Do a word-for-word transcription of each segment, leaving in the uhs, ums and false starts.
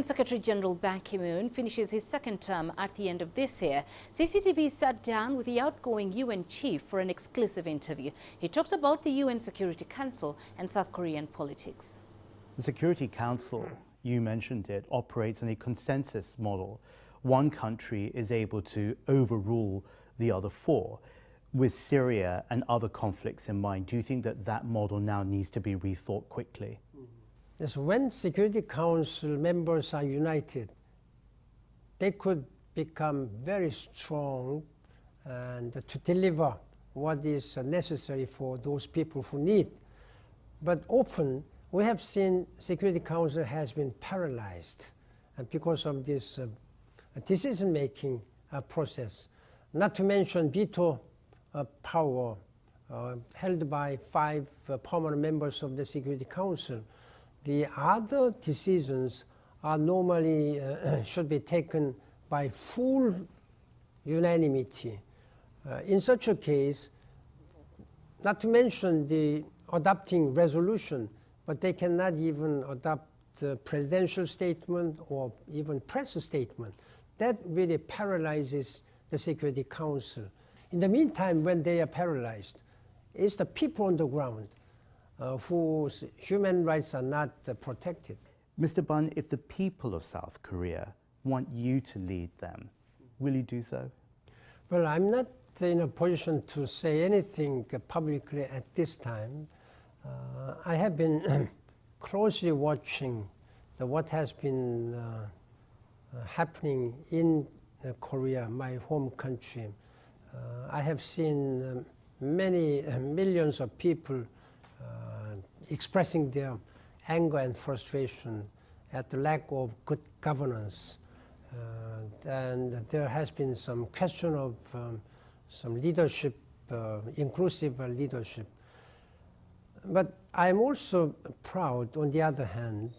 U N Secretary General Ban Ki-moon finishes his second term at the end of this year. C C T V sat down with the outgoing U N chief for an exclusive interview. He talked about the U N Security Council and South Korean politics. The Security Council, you mentioned it, operates on a consensus model. One country is able to overrule the other four. With Syria and other conflicts in mind, do you think that that model now needs to be rethought quickly? Yes, when Security Council members are united, they could become very strong and to deliver what is necessary for those people who need. But often we have seen Security Council has been paralyzed because of this uh, decision-making uh, process, not to mention veto Uh, power uh, held by five uh, permanent members of the Security Council. The other decisions are normally uh, should be taken by full unanimity. Uh, in such a case, not to mention the adopting resolution, but they cannot even adopt a presidential statement or even press statement. That really paralyzes the Security Council. In the meantime, when they are paralyzed, it's the people on the ground uh, whose human rights are not uh, protected. Mister Ban, if the people of South Korea want you to lead them, will you do so? Well, I'm not in a position to say anything publicly at this time. Uh, I have been closely watching the, what has been uh, uh, happening in uh, Korea, my home country. Uh, I have seen um, many uh, millions of people uh, expressing their anger and frustration at the lack of good governance. Uh, and there has been some question of um, some leadership, uh, inclusive leadership. But I'm also proud, on the other hand,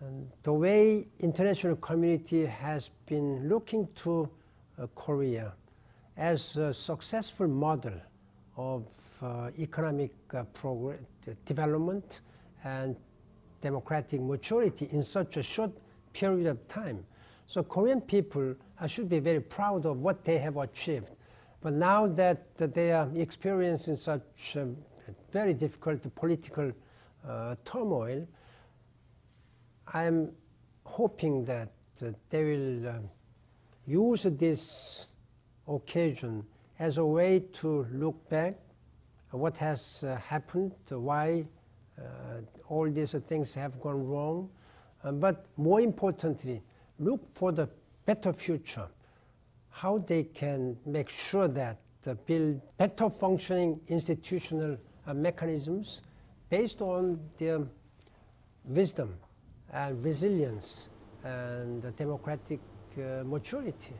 and the way international community has been looking to uh, Korea as a successful model of uh, economic uh, progress, development and democratic maturity in such a short period of time. So Korean people uh, should be very proud of what they have achieved. But now that uh, they are experiencing such um, very difficult political uh, turmoil, I'm hoping that uh, they will uh, use this occasion as a way to look back at what has uh, happened, why uh, all these uh, things have gone wrong, uh, but more importantly, look for the better future, how they can make sure that uh, build better functioning institutional uh, mechanisms based on their wisdom and resilience and democratic uh, maturity.